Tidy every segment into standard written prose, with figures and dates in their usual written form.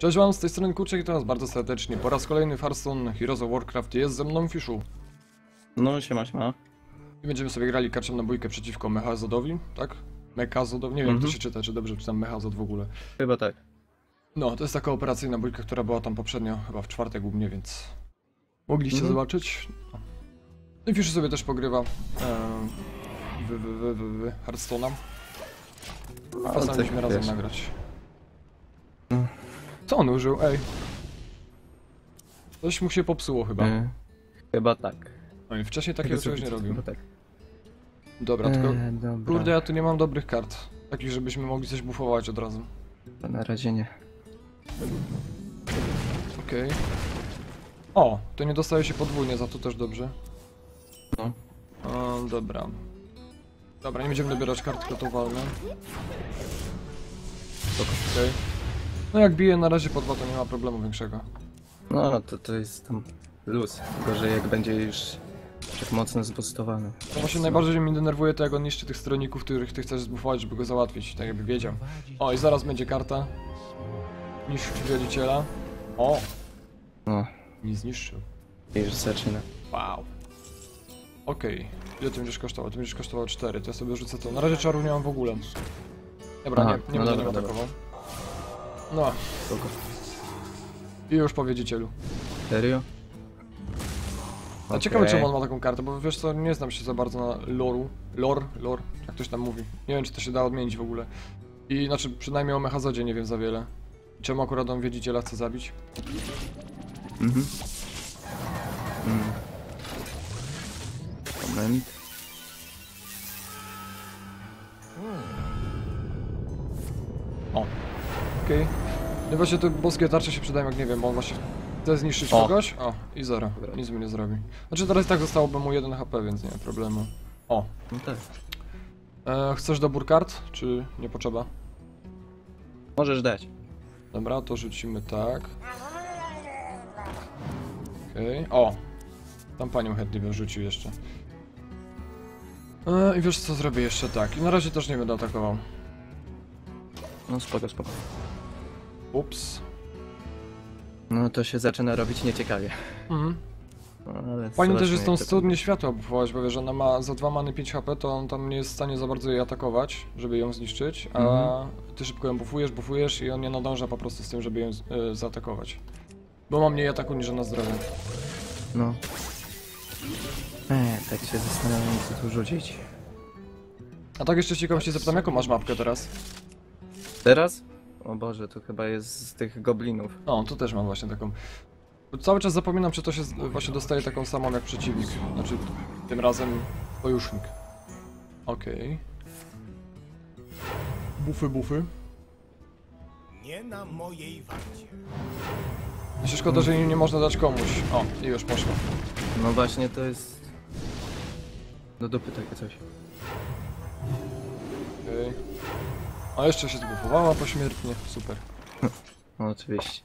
Cześć wam, z tej strony QrChuck i to was bardzo serdecznie. Po raz kolejny w Hearthstone Heroes of Warcraft jest ze mną Fishu. No, siema. I będziemy sobie grali Karczemna Bójkę przeciwko Mechazodowi, tak? Mechazod, nie wiem jak to się czyta, czy dobrze czytam Mechazod w ogóle. Chyba tak. No, to jest taka operacyjna bójka, która była tam poprzednio, chyba w czwartek głównie, więc... mogliście zobaczyć. No i Fishu sobie też pogrywa Hearthstone'a. Musimy razem nagrać. No. Co on użył? Ej. Coś mu się popsuło chyba. Chyba tak. Oj, wcześniej takiego czegoś nie robił. Tak. Dobra, tylko dobra. Kurde, ja tu nie mam dobrych kart. Takich, żebyśmy mogli coś bufować od razu. To na razie nie. Okej. O, to nie dostaje się podwójnie, za to też dobrze. No. O, dobra. Dobra, nie będziemy dobierać kart, tylko to walne. Okej. No jak bije na razie po dwa, to nie ma problemu większego. No to jest tam luz, gorzej jak będzie już tak mocno zbustowany. To właśnie najbardziej mnie denerwuje to, jak on niszczy tych stronników, których ty chcesz zbufować, żeby go załatwić, tak jakby wiedział. O, i zaraz będzie karta. Niszczy wieliciela. O! No. Nie zniszczył. I już zaczyna. Wow. Okej. Ile to będziesz kosztował? To będziesz kosztował 4, to ja sobie rzucę to. Na razie czaru nie mam w ogóle. Dobra, nie będę atakował. No, spoko. I już po wiedzicielu. Serio? A ciekawe czemu on ma taką kartę, bo wiesz co, nie znam się za bardzo na loru. Lore, jak ktoś tam mówi. Nie wiem, czy to się da odmienić w ogóle. I znaczy, przynajmniej o Mechazodzie nie wiem za wiele. Czemu akurat on wiedziciela chce zabić? Moment. O. Okej. No właśnie te boskie tarcze się przydają, jak nie wiem, bo on właśnie chce zniszczyć kogoś. O, i zero. Nic mu nie zrobi. Znaczy teraz tak zostałoby mu 1 HP, więc nie ma problemu. O. No tak. Chcesz dobór kart, czy nie potrzeba? Możesz dać. Dobra, to rzucimy tak. Okej. O. Tam panią chętnie bym rzucił jeszcze. I wiesz co zrobię jeszcze tak. I na razie też nie będę atakował. No spoko. Ups. No to się zaczyna robić nieciekawie. No, pani też jest tą studnię światła bufować, bo wie, że ona ma za 2 many 5 HP, to on tam nie jest w stanie za bardzo jej atakować, żeby ją zniszczyć, a ty szybko ją bufujesz i on nie nadąża po prostu z tym, żeby ją zaatakować. Bo ma mniej ataku niż ona zdrowia. No. Tak się zastanawiam, co tu rzucić. A tak jeszcze ciekawe się zapytam, jaką masz mapkę teraz? Teraz? O Boże, to chyba jest z tych goblinów. No, tu też mam właśnie taką. Cały czas zapominam, czy to się właśnie dostaje taką samą jak przeciwnik. Znaczy, tym razem sojusznik. Okej. Bufy. Nie na mojej warcie. Myślę, szkoda, że nie można dać komuś. O, i już poszło. No właśnie, to jest... do dupy takie coś. Okej. A jeszcze się zbufowała pośmiertnie, super. No, oczywiście.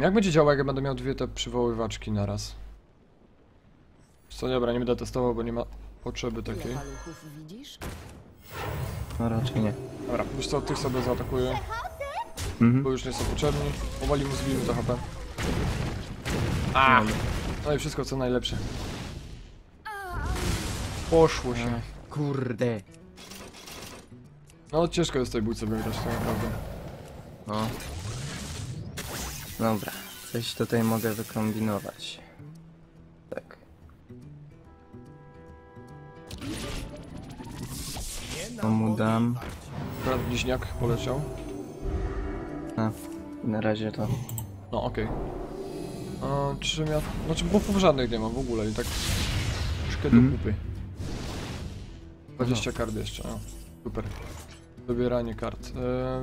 Jak będzie działał, jak ja będę miał 2 te przywoływaczki naraz? Co, dobra, nie będę testował, bo nie ma potrzeby takiej. No raczej nie. Dobra, wiesz co, tych sobie zaatakuję. Bo już nie są potrzebni. Powoli mu zbijmy to HP. No i wszystko co najlepsze. Poszło się. Kurde. No ciężko jest tej bójce wygrać, tak naprawdę. No. Dobra, coś tutaj mogę wykombinować. Tak. To mu dam. Brat bliźniak poleciał. A, na razie to. No okej. Czy ja... znaczy bufów żadnych nie ma w ogóle i tak... troszkę do kupy. 20 kart jeszcze, super. Wybieranie kart.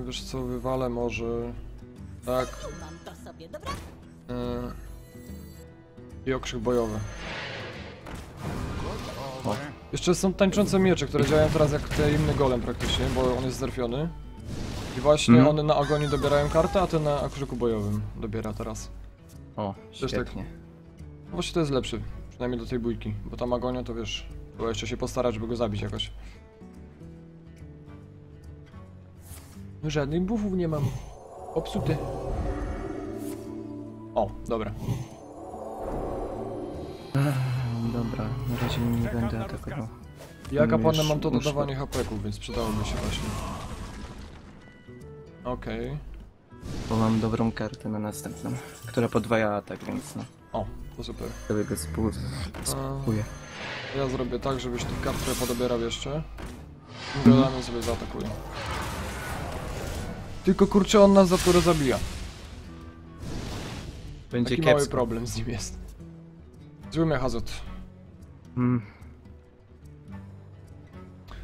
Wiesz co, wywalę może... tak. I okrzyk bojowy. O. Jeszcze są tańczące miecze, które działają teraz jak tajemny golem praktycznie, bo on jest zerfiony. I właśnie one na agonii dobierają kartę, a ten na okrzyku bojowym dobiera teraz. O, świetnie. Tak. Właśnie to jest lepszy, przynajmniej do tej bójki, bo tam agonia to wiesz, trzeba jeszcze się postarać, żeby go zabić jakoś. Żadnych buffów nie mam. Obsute. O, dobra. Dobra, na razie nie będę atakował. Ja kapłanę mam to dodawanie HP-ków, więc przydałoby się właśnie. Okej. Okay. Bo mam dobrą kartę na następną, która podwaja atak, więc no. O, to super. Sobie go spłuję. Ja zrobię tak, żebyś tu kartę podobierał jeszcze. Golany sobie zaatakuję. Tylko kurczę, on nas za to zabija. Będzie taki mały problem z nim jest. Zły Mechazod.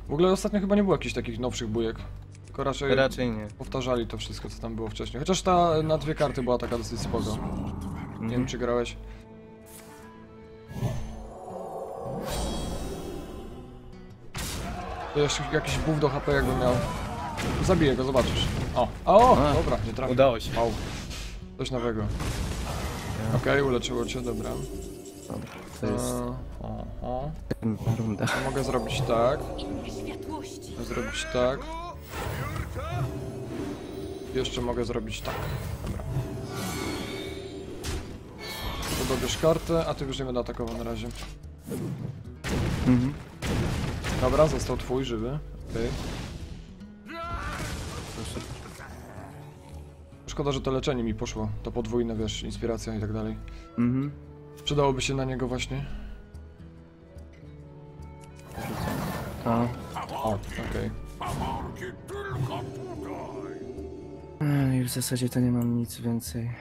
W ogóle ostatnio chyba nie było jakichś takich nowszych bójek. Tylko raczej nie. Powtarzali to wszystko, co tam było wcześniej. Chociaż ta na dwie karty była taka dosyć spoko. Nie wiem, czy grałeś. To jeszcze jakiś buff do HP jakby miał. Zabiję go, zobaczysz. O, o, dobra, nie trafił. Udało się. Wow. Coś nowego. Okej, uleczyło cię, dobra. Dobra, to jest... Oho. Runda. Mogę zrobić tak. Mogę zrobić tak. Jeszcze mogę zrobić tak. Dobra. To dobierz kartę, a ty już nie będę atakował na razie. Dobra, został twój żywy. Okej. Szkoda, że to leczenie mi poszło. To podwójne, wiesz, inspiracja i tak dalej. Przydałoby się na niego właśnie. A. O, okej. Już w zasadzie to nie mam nic więcej.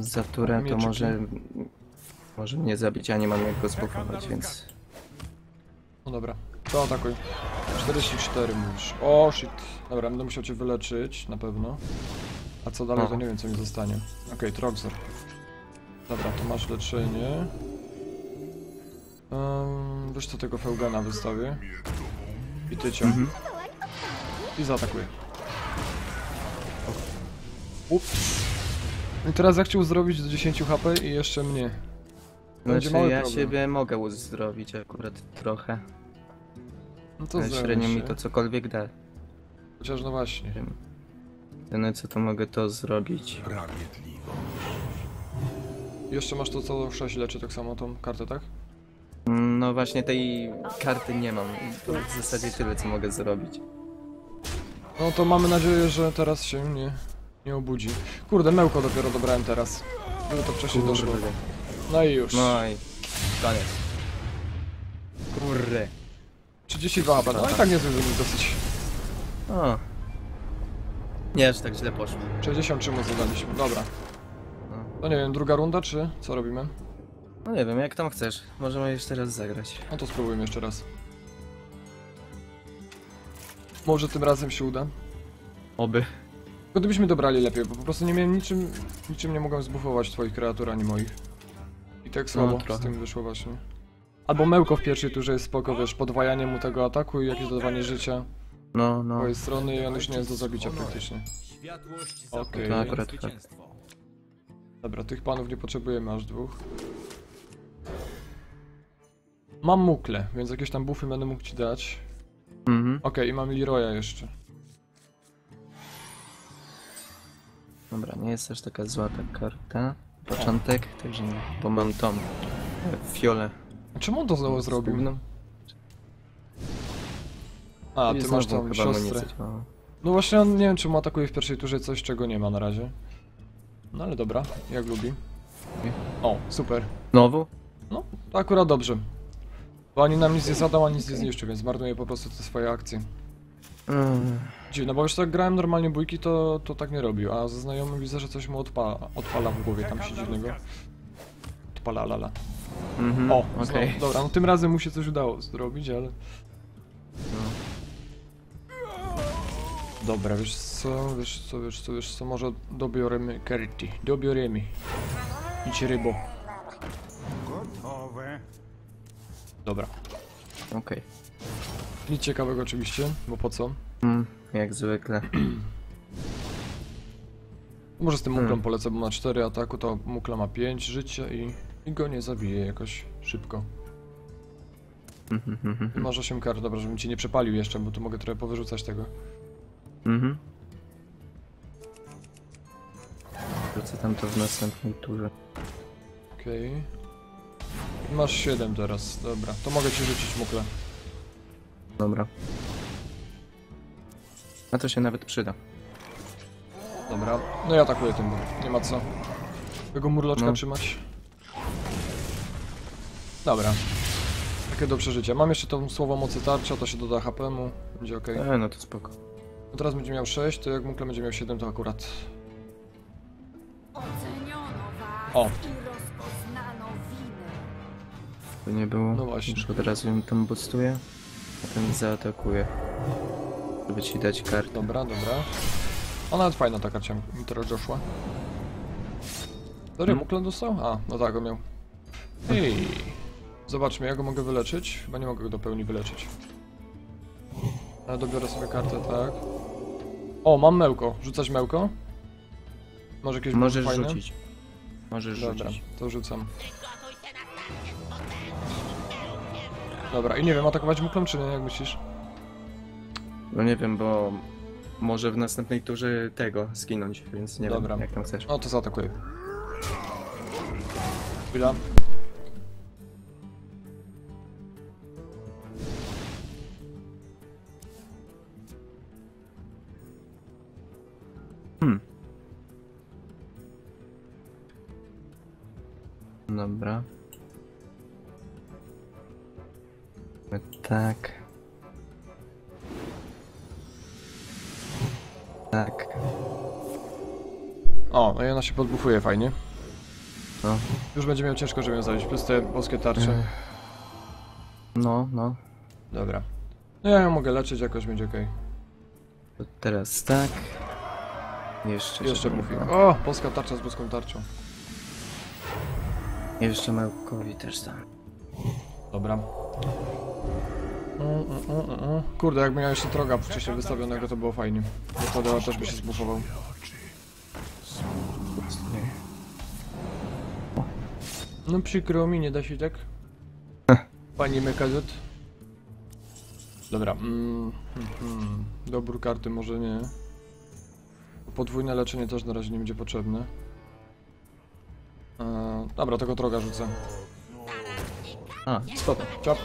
Za turę to może... Może mnie zabić, a nie mam jak go zbufować, więc... No dobra, to atakuj. 44 mówisz. O, shit. Dobra, będę musiał cię wyleczyć, na pewno. A co dalej, to nie wiem, co mi zostanie. Okej, Troxor. Dobra, to masz leczenie. Wiesz co, tego Feugana wystawię. I ty cię. I zaatakuję. Ups. I teraz jak chciał zrobić do 10 HP i jeszcze mnie. Będzie mały problem. Ja siebie mogę uzdrowić akurat trochę. No to średnio mi to cokolwiek da. Chociaż no właśnie. Jedyne co to mogę to zrobić. Jeszcze masz to co 6 leczy tak samo tą kartę, tak? No właśnie tej karty nie mam. To w zasadzie tyle co mogę zrobić. No to mamy nadzieję, że teraz się nie obudzi. Kurde, mełko dopiero dobrałem teraz. Było to wcześniej doszło. No i już. No i koniec. Kurde. 32 bada, no i tak nie jest dosyć. O. Nie, że tak źle poszło. 63 mu zadaliśmy, dobra. No nie wiem, druga runda czy co robimy? No nie wiem, jak tam chcesz. Możemy jeszcze raz zagrać. No to spróbujmy jeszcze raz. Może tym razem się uda. Oby. Gdybyśmy dobrali lepiej, bo po prostu nie miałem niczym nie mogłem zbufować twoich kreatur ani moich. I tak słabo z tym wyszło właśnie. Albo mełko w pierwszej turze jest spoko, wiesz, podwajanie mu tego ataku i jakieś dodawanie życia. Z mojej strony i on już nie jest do zabicia praktycznie. Okej. Dobra, tych panów nie potrzebujemy aż dwóch. Mam Mukle, więc jakieś tam buffy będę mógł ci dać. Okej, i mam Leroya jeszcze. Dobra, nie jest też taka zła ta karta. Początek, także nie. Bo mam tą fiolę. A czemu on to znowu zrobił? A, ty masz tam siostrę. No właśnie, on nie wiem czemu atakuje w pierwszej turze coś, czego nie ma na razie. No ale dobra, jak lubi. O, super. Znowu? No, to akurat dobrze. Bo ani nam nic nie zadał, ani nic nie zniszczył, więc marnuje po prostu te swoje akcje. Dziwne, bo już tak grałem normalnie bójki, to tak nie robił, a ze znajomym widzę, że coś mu odpala w głowie, tam się dziwnego. Odpala lala. O, okej. Dobra, no tym razem mu się coś udało zrobić, ale... Dobra, wiesz co, może dobioremy Kerti. Dobioremy. Idź rybo. Dobra. Okej. Nic ciekawego oczywiście, bo po co? Jak zwykle. Może z tym Muklą polecę, bo ma 4 ataku, to Mukla ma 5 życia i go nie zabije jakoś szybko. Masz 8 kart, dobra, żebym ci nie przepalił jeszcze, bo tu mogę trochę powyrzucać tego. wrzucę tam to w następnej turze. Okej. Okay. Masz 7 teraz, dobra. To mogę ci rzucić mukle. Dobra. A to się nawet przyda. Dobra, no ja atakuję tym, nie ma co. Tego murloczka trzymać. Dobra. Takie do przeżycia. Mam jeszcze tą słowo mocy tarcza, to się doda HP-mu. Będzie okej. Okay. No to spoko. No teraz będzie miał 6, to jak mukle będzie miał 7, to akurat. O! To nie było. No właśnie. Już od razu ją tam boostuje. A ten zaatakuje. Żeby ci dać kartę. Dobra, dobra. Ona nawet fajna ta karcia mi teraz doszła. Sorry, mukle dostał? A, no tak, go miał. Ej! Zobaczmy, ja go mogę wyleczyć? Chyba nie mogę go do pełni wyleczyć. Ale dobiorę sobie kartę, tak. O, mam mełko. Rzucać mełko? Może jakieś mełko fajne? Możesz rzucić. Możesz rzucić. To rzucam. Dobra, i nie wiem, atakować muklem czy nie, jak myślisz? No nie wiem, bo może w następnej turze tego zginąć, więc nie wiem, jak tam chcesz. No to zaatakuję. Chwila. Dobra. Tak. Tak. O, no i ona się podbufuje fajnie. No. Już będzie miał ciężko, żeby ją zabić, przez te boskie tarcze. No, no. Dobra. No ja ją mogę leczyć, jakoś będzie okej. To teraz tak. Jeszcze bufi. O, boska tarcza z boską tarczą. Jeszcze mełkowi też tam. Dobra. Kurde, jakbym miał jeszcze droga wcześniej wystawionego, to było fajnie. Wtedy też by się zbufował. No przykro mi, nie da się tak. Panie Mechazod. Dobra. Dobór karty może nie. Podwójne leczenie też na razie nie będzie potrzebne. Dobra, tego droga rzucę. A, stop, czap.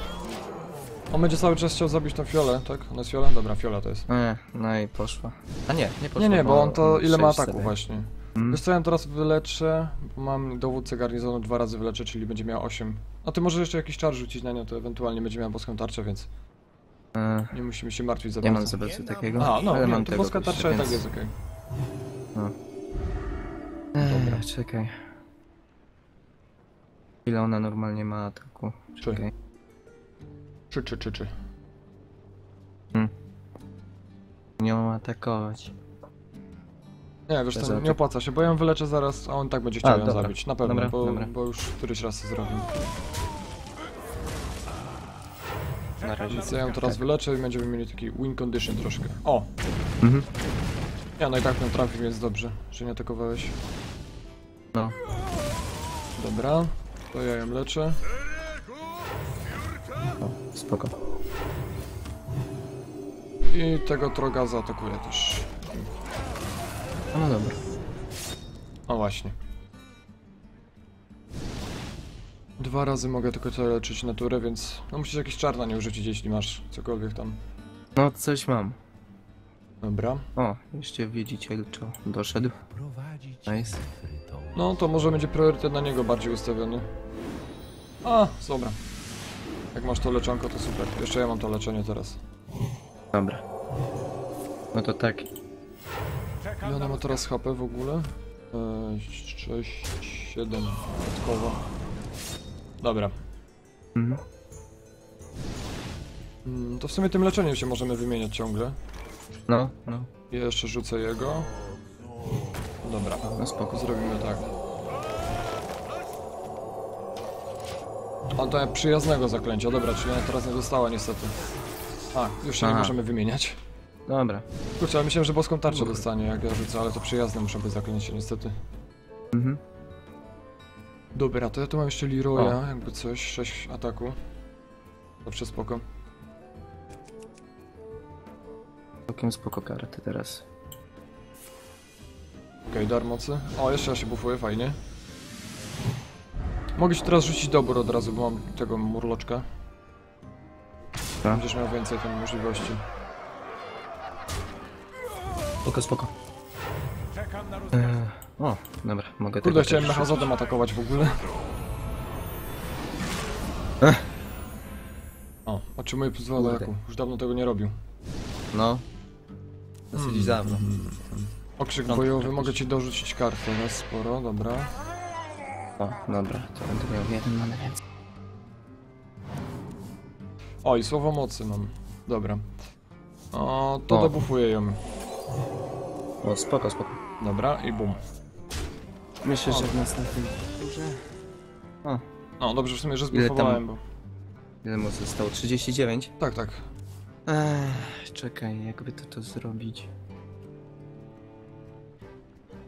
On będzie cały czas chciał zabić tą fiolę, tak? Ona jest fiola? Dobra, fiola to jest. No i poszła. A nie, nie poszła. Nie, bo on to ile ma ataku 4. Właśnie. Wiesz co, ja teraz wyleczę, bo mam dowódcę garnizonu, 2 razy wyleczę, czyli będzie miała 8. A ty możesz jeszcze jakiś czar rzucić na nią, to ewentualnie będzie miała boską tarczę, więc... nie musimy się martwić za bardzo. Nie mam zobaczyć takiego. A, no, ale mam to boska tarcza więc... i tak jest okej. Dobra, czekaj. Ile ona normalnie ma ataku? Czekaj. Czy. Nie mam atakować. Nie, wiesz co, nie opłaca się, bo ja ją wyleczę zaraz, a on tak będzie chciał ją zabić. Na pewno, dobra, bo już któryś raz to zrobił. Na razie. Więc ja ją teraz wyleczę i będziemy mieli taki win condition troszkę. O! Ja no i tak ją trafił, więc dobrze, że nie atakowałeś. No. Dobra, to ja ją leczę. O, spoko. I tego troga zaatakuję też. No dobra. O właśnie. 2 razy mogę tylko to leczyć na turę, więc... No musisz jakiś czar na nie użyć, jeśli masz cokolwiek tam. No coś mam. Dobra. O, jeszcze widziciel doszedł. Nice. No to może będzie priorytet na niego bardziej ustawiony. A, dobra. Jak masz to leczonko, to super. Jeszcze ja mam to leczenie teraz. Dobra. No to tak. I ona ma teraz HP w ogóle? 6, 7, dodatkowo. Dobra. To w sumie tym leczeniem się możemy wymieniać ciągle. No. I jeszcze rzucę jego. Dobra, no spoko, zrobimy tak. A to przyjaznego zaklęcia, dobra, czyli ona teraz nie dostała niestety. A, już się nie możemy wymieniać. Dobra. Kurczę, ale myślałem, że boską tarczę dostanie, jak ja rzucę, ale to przyjazne muszę być zaklęcie niestety. Dobra, to ja tu mam jeszcze Leroya, jakby coś, 6 ataku. Zawsze spoko. Całkiem spoko karty teraz. Okej, dar mocy. O, jeszcze ja się bufuję, fajnie. Mogę się teraz rzucić dobór od razu, bo mam tego murloczka. Tak. Będziesz miał więcej tam możliwości. Spoko, spoko. O, dobra, mogę tego. Kurde, chciałem Mechazodem atakować w ogóle. O, otrzymuję pozwolenie. Już dawno tego nie robił. No. Dosyć dawno. Okrzyk bojowy, mogę ci dorzucić kartę, jest sporo, dobra. O, dobra, to będę miał jeden manę więcej. O, i słowo mocy mam. Dobra. O, to dobufuję ją. O, spoko, spoko. Dobra, i bum. Myślę, że w następnym... O. No, dobrze, w sumie, że zbufowałem, bo... Ile mocy zostało? 39? Tak, tak. Czekaj, jakby to zrobić...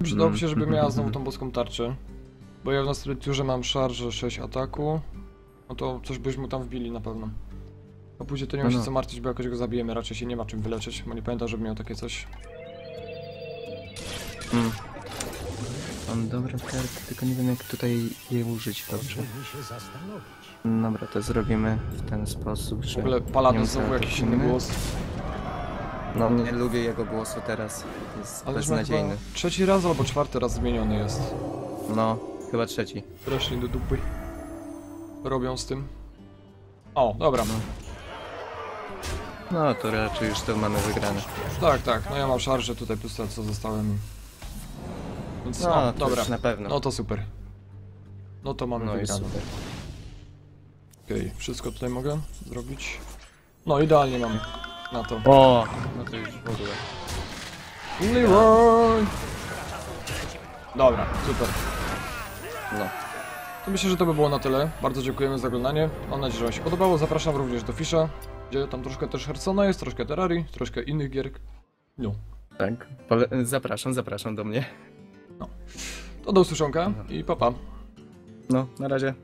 Przydałoby się, żeby miała znowu tą boską tarczę. Bo ja w następnym mam szarżę 6 ataku. No to coś byśmy tam wbili na pewno. A później to nie ma się co martwić, bo jakoś go zabijemy. Raczej się nie ma czym wyleczyć, bo nie pamiętam, żeby miał takie coś. Mam dobre karty, tylko nie wiem jak tutaj je użyć dobrze. Dobra, to zrobimy w ten sposób, że... W ogóle Paladin znowu jakiś inny głos. No, nie lubię jego głosu teraz, jest beznadziejny. Trzeci raz albo czwarty raz zmieniony jest. No, chyba trzeci. Strasznie do dupy robią z tym. O, dobra. No to raczej już to mamy wygrane. Tak, tak, no ja mam szarżę tutaj puste, co zostałem. Więc no, no dobra, już na pewno. No to super. No to mamy wygrane. Okej, wszystko tutaj mogę zrobić. No idealnie mamy na to. O, no to już w ogóle. Leroy! Dobra, super. No. To myślę, że to by było na tyle. Bardzo dziękujemy za oglądanie. Mam nadzieję, że wam się podobało. Zapraszam również do Fisha, gdzie tam troszkę też Hearthstone'a jest, troszkę Terrarii, troszkę innych gier. No. Tak, zapraszam, zapraszam do mnie. No. To do usłyszonka i pa pa. No, na razie.